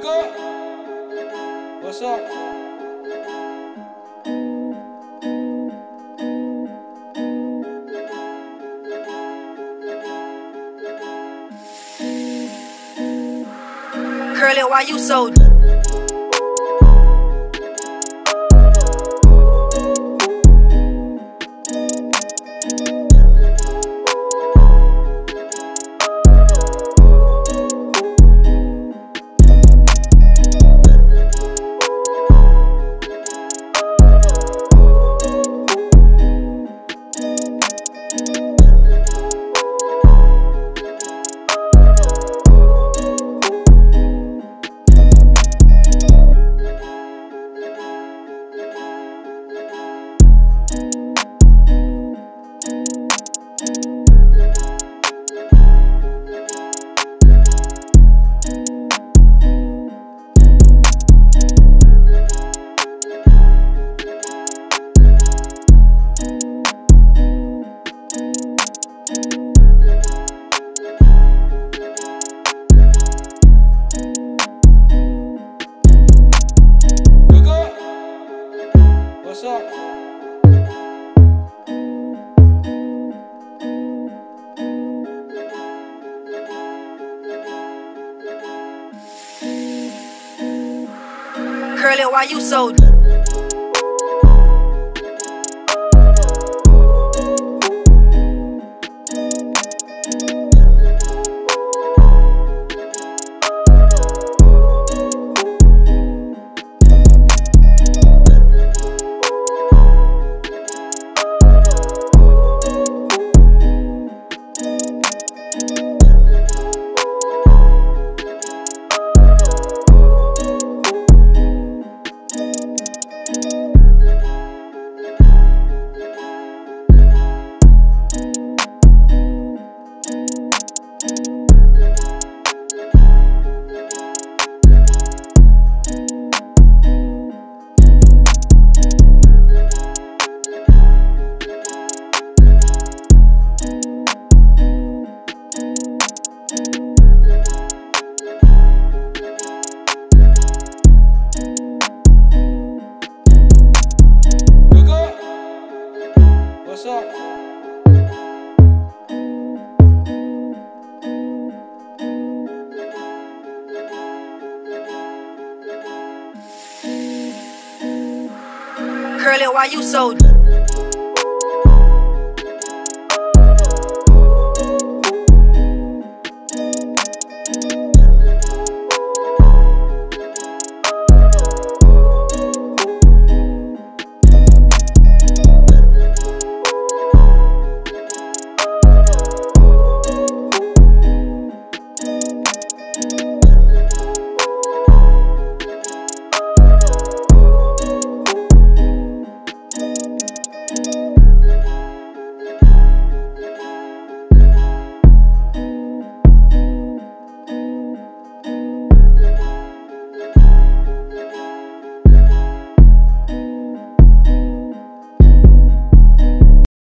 Google, what's up? Curly, why you so? Curly, why you so? What's up? Curly, why you so?